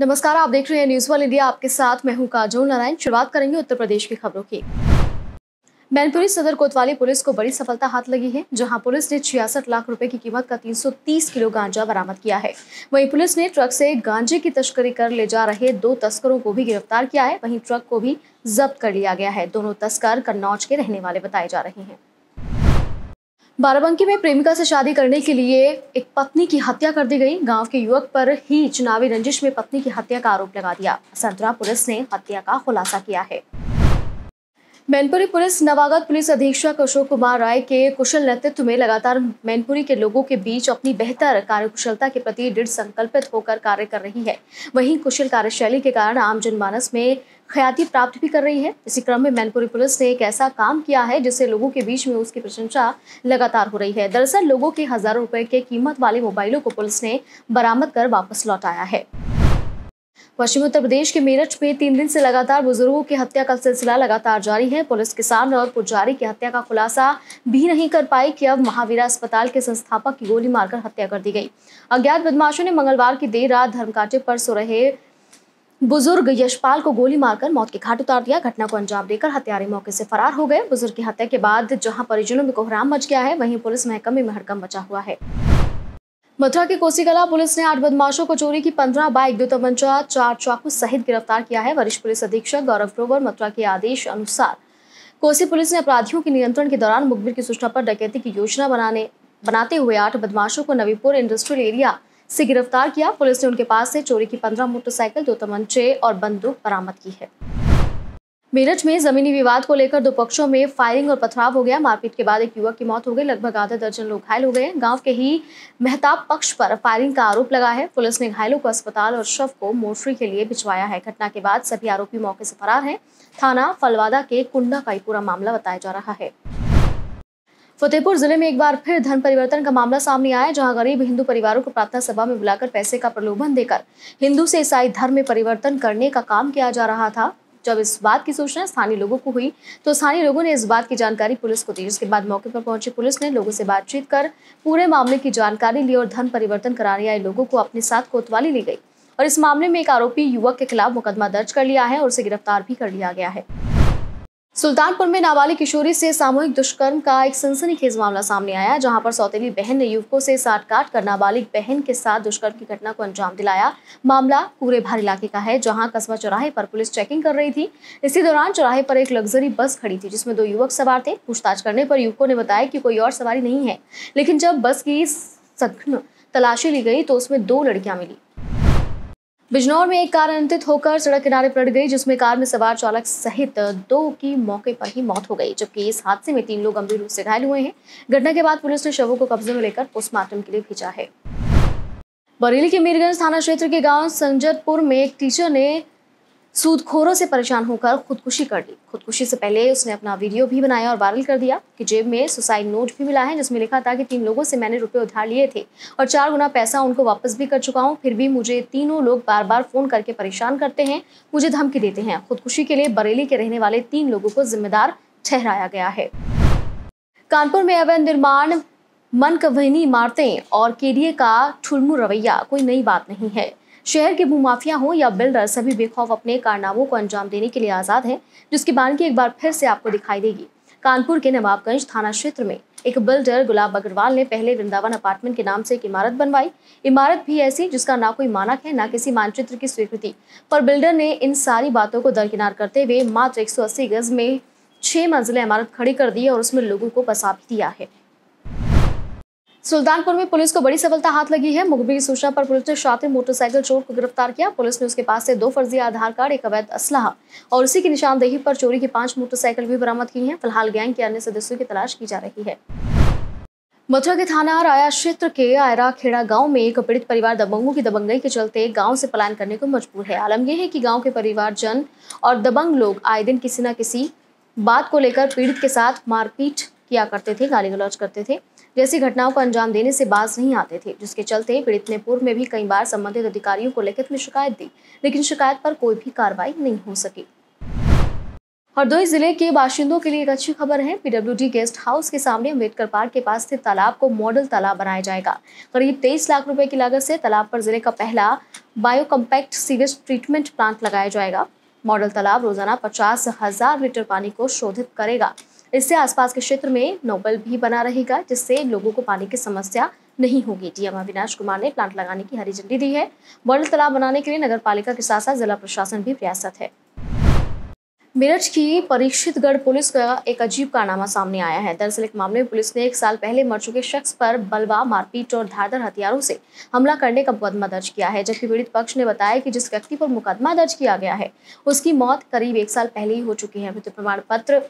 नमस्कार, आप देख रहे हैं न्यूज़ वर्ल्ड इंडिया। आपके साथ मैं हूं काजोल नारायण। शुरुआत करेंगे उत्तर प्रदेश की खबरों की। मैनपुरी सदर कोतवाली पुलिस को बड़ी सफलता हाथ लगी है, जहां पुलिस ने 66 लाख रुपए की कीमत का 330 किलो गांजा बरामद किया है। वहीं पुलिस ने ट्रक से गांजे की तस्करी कर ले जा रहे 2 तस्करों को भी गिरफ्तार किया है। वहीं ट्रक को भी जब्त कर लिया गया है। दोनों तस्कर कन्नौज के रहने वाले बताए जा रहे हैं। बाराबंकी में प्रेमिका से शादी करने के लिए एक पत्नी की हत्या कर दी गई। गांव के युवक पर ही चुनावी रंजिश में पत्नी की हत्या का आरोप लगा दिया। संतरा पुलिस ने हत्या का खुलासा किया है। मैनपुरी पुलिस नवागत पुलिस अधीक्षक अशोक कुमार राय के कुशल नेतृत्व में लगातार मैनपुरी के लोगों के बीच अपनी बेहतर कार्यकुशलता के प्रति दृढ़ संकल्पित होकर कार्य कर रही है। वहीं कुशल कार्यशैली के कारण आम जनमानस में ख्याति प्राप्त भी कर रही है। इसी क्रम में मैनपुरी पुलिस ने एक ऐसा काम किया है जिससे लोगों के बीच में उसकी प्रशंसा लगातार हो रही है। दरअसल लोगों के हजारों रुपए के कीमत वाले मोबाइलों को पुलिस ने बरामद कर वापस लौटाया है। पश्चिमी उत्तर प्रदेश के मेरठ में 3 दिन से लगातार बुजुर्गों की हत्या का सिलसिला लगातार जारी है। पुलिस किसान और पुजारी की हत्या का खुलासा भी नहीं कर पाई कि अब महावीर अस्पताल के संस्थापक की गोली मारकर हत्या कर दी गई। अज्ञात बदमाशों ने मंगलवार की देर रात धर्मकांटे पर सो रहे बुजुर्ग यशपाल को गोली मारकर मौत के घाट उतार दिया। घटना को अंजाम देकर हत्यारे मौके से फरार हो गए। बुजुर्ग की हत्या के बाद जहां परिजनों में कोहराम मच गया है, वहीं पुलिस महकमे में हड़कंप मचा हुआ है। मथुरा के कोसीकला पुलिस ने 8 बदमाशों को चोरी की 15 बाइक, 2 तमंचा, 4 चाकू सहित गिरफ्तार किया है। वरिष्ठ पुलिस अधीक्षक गौरव ग्रोवर मथुरा के आदेश अनुसार कोसी पुलिस ने अपराधियों के नियंत्रण के दौरान मुखबिर की सूचना पर डकैती की योजना बनाते हुए 8 बदमाशों को नवीपुर इंडस्ट्रियल एरिया से गिरफ्तार किया। पुलिस ने उनके पास से चोरी की 15 मोटरसाइकिल, 2 तमंचे और बंदूक बरामद की है। मेरठ में जमीनी विवाद को लेकर 2 पक्षों में फायरिंग और पथराव हो गया। मारपीट के बाद एक युवक की मौत हो गई। लगभग आधा दर्जन लोग घायल हो गए। गांव के ही मेहताब पक्ष पर फायरिंग का आरोप लगा है। पुलिस ने घायलों को अस्पताल और शव को मोर्चरी के लिए भिजवाया है। घटना के बाद सभी आरोपी मौके से फरार है। थाना फलवादा के कुंडा का पूरा मामला बताया जा रहा है। फतेहपुर जिले में एक बार फिर धन परिवर्तन का मामला सामने आया, जहां गरीब हिंदू परिवारों को प्रार्थना सभा में बुलाकर पैसे का प्रलोभन देकर हिंदू से ईसाई धर्म में परिवर्तन करने का काम किया जा रहा था। जब इस बात की सूचना स्थानीय लोगों को हुई तो स्थानीय लोगों ने इस बात की जानकारी पुलिस को दी। इसके बाद मौके पर पहुंची पुलिस ने लोगों से बातचीत कर पूरे मामले की जानकारी ली और धन परिवर्तन कराने आए लोगों को अपने साथ कोतवाली ले गई। और इस मामले में एक आरोपी युवक के खिलाफ मुकदमा दर्ज कर लिया है और उसे गिरफ्तार भी कर लिया गया है। सुल्तानपुर में नाबालिग किशोरी से सामूहिक दुष्कर्म का एक सनसनीखेज मामला सामने आया, जहां पर सौतेली बहन ने युवकों से साठ काट कर नाबालिग बहन के साथ दुष्कर्म की घटना को अंजाम दिलाया। मामला पूरे भारी इलाके का है, जहां कस्बा चौराहे पर पुलिस चेकिंग कर रही थी। इसी दौरान चौराहे पर एक लग्जरी बस खड़ी थी, जिसमें 2 युवक सवार थे। पूछताछ करने पर युवकों ने बताया कि कोई और सवारी नहीं है, लेकिन जब बस की सघन तलाशी ली गई तो उसमें 2 लड़कियां मिली। बिजनौर में एक कार अनियंत्रित होकर सड़क किनारे पलट गई, जिसमें कार में सवार चालक सहित 2 की मौके पर ही मौत हो गई, जबकि इस हादसे में 3 लोग गंभीर रूप से घायल हुए हैं। घटना के बाद पुलिस ने शवों को कब्जे में लेकर पोस्टमार्टम के लिए भेजा है। बरेली के मीरगंज थाना क्षेत्र के गांव संजतपुर में एक टीचर ने सूदखोरों से परेशान होकर खुदकुशी कर ली। खुदकुशी से पहले उसने अपना वीडियो भी बनाया और वायरल कर दिया कि जेब में सुसाइड नोट भी मिला है, जिसमें लिखा था कि 3 लोगों से मैंने रुपए उधार लिए थे और 4 गुना पैसा उनको वापस भी कर चुका हूं, फिर भी मुझे तीनों लोग बार बार फोन करके परेशान करते हैं, मुझे धमकी देते हैं। खुदकुशी के लिए बरेली के रहने वाले 3 लोगों को जिम्मेदार ठहराया गया है। कानपुर में अवैध निर्माण, मनगढ़ंत इमारतें और केडीए का ठुरमुर रवैया कोई नई बात नहीं है। शहर के भूमाफिया हो या बिल्डर, सभी बेखौफ अपने कारनामों को अंजाम देने के लिए आज़ाद हैं, जिसकी बानगी एक बार फिर से आपको दिखाई देगी। कानपुर के नवाबगंज थाना क्षेत्र में एक बिल्डर गुलाब अग्रवाल ने पहले वृंदावन अपार्टमेंट के नाम से एक इमारत बनवाई। इमारत भी ऐसी जिसका ना कोई मानक है, ना किसी मानचित्र की स्वीकृति। पर बिल्डर ने इन सारी बातों को दरकिनार करते हुए मात्र 180 गज में 6 मंजिला इमारत खड़ी कर दी और उसमें लोगों को बसा भी दिया है। सुल्तानपुर में पुलिस को बड़ी सफलता हाथ लगी है। मुखबिर की सूचना पर पुलिस ने शातिर मोटरसाइकिल चोर को गिरफ्तार किया। पुलिस ने उसके पास से 2 फर्जी आधार कार्ड, एक अवैध असलाह और उसी की निशानदेही पर चोरी की 5 मोटरसाइकिल भी बरामद की हैं। फिलहाल गैंग के अन्य सदस्यों की तलाश की जा रही है। मथुरा के थाना राया क्षेत्र के आयरा खेड़ा गांव में एक पीड़ित परिवार दबंगों की दबंगई के चलते गांव से पलायन करने को मजबूर है। आलम यह है कि गांव के परिवारजन और दबंग लोग आए दिन किसी न किसी बात को लेकर पीड़ित के साथ मारपीट किया करते थे, गाली गलौज करते थे, जैसी घटनाओं को अंजाम देने से बाज नहीं आते थे, जिसके चलते पीड़ित ने पूर्व में भी कई बार संबंधित अधिकारियों को लिखित में शिकायत दी, लेकिन शिकायत पर कोई भी कार्रवाई नहीं हो सकी। हरदोई जिले के बाशिंदों के लिए एक अच्छी खबर है। पीडब्ल्यूडी गेस्ट हाउस के सामने अम्बेडकर पार्क के पास स्थित तालाब को मॉडल तालाब बनाया जाएगा। करीब 23 लाख रुपए की लागत से तालाब पर जिले का पहला bio compact sewage treatment plant लगाया जाएगा। मॉडल तालाब रोजाना 50,000 लीटर पानी को शोधित करेगा। इससे आसपास के क्षेत्र में नोबल भी बना रहेगा, जिससे लोगों को पानी की समस्या नहीं होगी। डीएम विनाश कुमार ने प्लांट लगाने की हरी झंडी दी है। मॉडल तालाब बनाने के लिए नगर पालिका के साथ साथ जिला प्रशासन भी प्रयासरत है। मेरठ की परीक्षितगढ़ पुलिस का एक अजीब कारनामा सामने आया है। दरअसल एक मामले में पुलिस ने 1 साल पहले मर चुके शख्स पर बलवा, मारपीट और धारदार हथियारों से हमला करने का मुकदमा दर्ज किया है। जबकि पीड़ित पक्ष ने बताया कि जिस व्यक्ति पर मुकदमा दर्ज किया गया है उसकी मौत करीब 1 साल पहले ही हो चुकी है। मृत्यु प्रमाण पत्र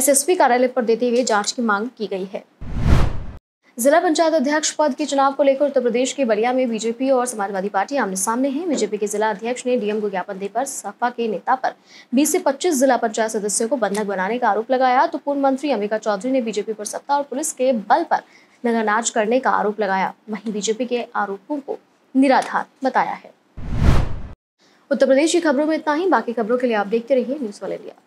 SSP कार्यालय पर देते हुए जाँच की मांग की गई है। जिला पंचायत अध्यक्ष पद के चुनाव को लेकर उत्तर प्रदेश के बलिया में बीजेपी और समाजवादी पार्टी आमने सामने है। बीजेपी के जिला अध्यक्ष ने डीएम को ज्ञापन देकर सपा के नेता पर 20 से 25 जिला पंचायत सदस्यों को बंधक बनाने का आरोप लगाया, तो पूर्व मंत्री अमिका चौधरी ने बीजेपी पर सत्ता और पुलिस के बल पर नगानाच करने का आरोप लगाया। वहीं बीजेपी के आरोपों को निराधार बताया है। उत्तर प्रदेश की खबरों में इतना ही। बाकी खबरों के लिए आप देखते रहिए न्यूज़ वाले इंडिया।